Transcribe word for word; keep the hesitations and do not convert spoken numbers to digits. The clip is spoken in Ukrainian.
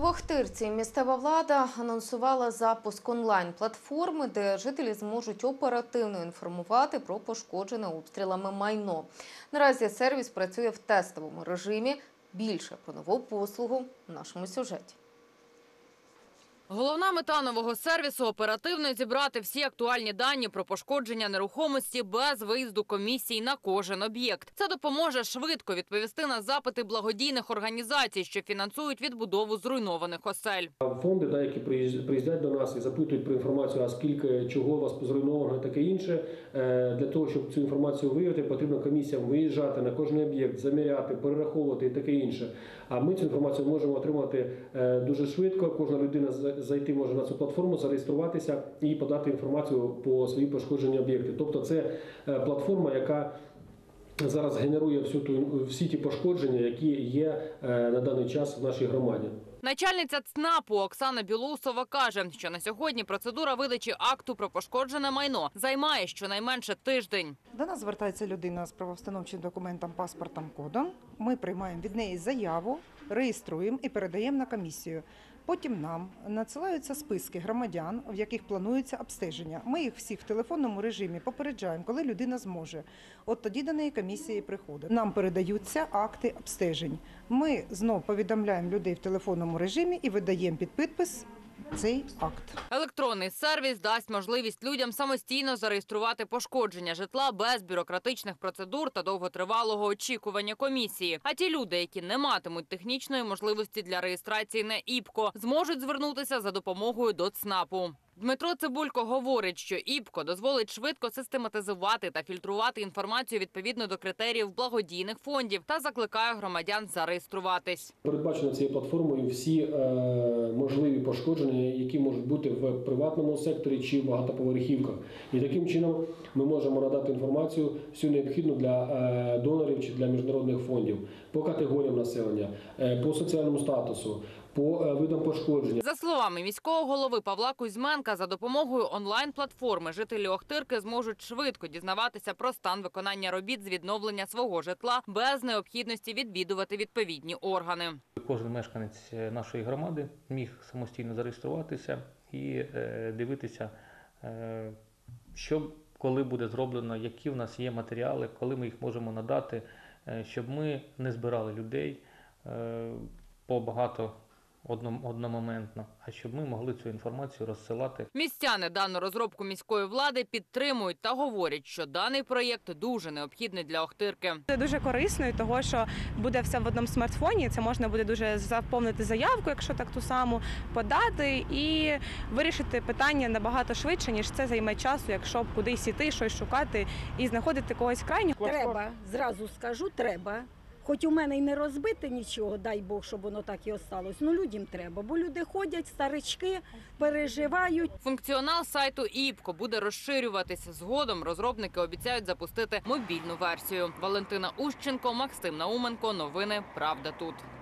В Охтирці місцева влада анонсувала запуск онлайн-платформи, де жителі зможуть оперативно інформувати про пошкоджене обстрілами майно. Наразі сервіс працює в тестовому режимі. Більше про нову послугу в нашому сюжеті. Головна мета нового сервісу – оперативно зібрати всі актуальні дані про пошкодження нерухомості без виїзду комісій на кожен об'єкт. Це допоможе швидко відповісти на запити благодійних організацій, що фінансують відбудову зруйнованих осель. Фонди, да, які приїздять до нас і запитують про інформацію, а скільки чого у вас позруйновано, таке інше. Для того, щоб цю інформацію виявити, потрібно комісіям виїжджати на кожен об'єкт, заміряти, перераховувати і таке інше. А ми цю інформацію можемо отримати дуже швидко, кожна людина з зайти може на цю платформу, зареєструватися і подати інформацію по свої пошкоджені об'єкти. Тобто це платформа, яка зараз генерує всю ту, всі ті пошкодження, які є на даний час в нашій громаді. Начальниця ЦНАПу Оксана Білусова каже, що на сьогодні процедура видачі акту про пошкоджене майно займає щонайменше тиждень. До нас звертається людина з правовстановчим документом, паспортом, кодом. Ми приймаємо від неї заяву, реєструємо і передаємо на комісію. Потім нам надсилаються списки громадян, в яких планується обстеження. Ми їх всі в телефонному режимі попереджаємо, коли людина зможе. От тоді до неї комісії приходить. Нам передаються акти обстежень. Ми знов повідомляємо людей в телефонному режимі і видаємо під підпис цей акт. Електронний сервіс дасть можливість людям самостійно зареєструвати пошкодження житла без бюрократичних процедур та довготривалого очікування комісії. А ті люди, які не матимуть технічної можливості для реєстрації на ІПКО, зможуть звернутися за допомогою до ЦНАПу. Дмитро Цибулько говорить, що ІПКО дозволить швидко систематизувати та фільтрувати інформацію відповідно до критеріїв благодійних фондів та закликає громадян зареєструватись. Передбачено цією платформою всі е, можливі пошкодження, які можуть бути в приватному секторі чи в багатоповерхівках. І таким чином ми можемо надати інформацію всю необхідну для е, донорів чи для міжнародних фондів по категоріям населення, е, по соціальному статусу, по видам пошкодження. За словами міського голови Павла Кузьменка, за допомогою онлайн-платформи жителі Охтирки зможуть швидко дізнаватися про стан виконання робіт з відновлення свого житла без необхідності відвідувати відповідні органи. Кожен мешканець нашої громади міг самостійно зареєструватися і дивитися, що коли буде зроблено, які в нас є матеріали, коли ми їх можемо надати, щоб ми не збирали людей по багато одномоментно, а щоб ми могли цю інформацію розсилати. Містяни дану розробку міської влади підтримують та говорять, що даний проєкт дуже необхідний для Охтирки. Це дуже корисно, того, що буде все в одному смартфоні, це можна буде дуже заповнити заявку, якщо так ту саму, подати і вирішити питання набагато швидше, ніж це займе часу, якщо б кудись іти, щось шукати і знаходити когось крайнього. Треба, зразу скажу, треба. Хоч у мене й не розбите нічого, дай Бог, щоб воно так і осталось, ну людям треба, бо люди ходять, старички, переживають. Функціонал сайту ІПКО буде розширюватися. Згодом розробники обіцяють запустити мобільну версію. Валентина Ущенко, Максим Науменко. Новини «Правда тут».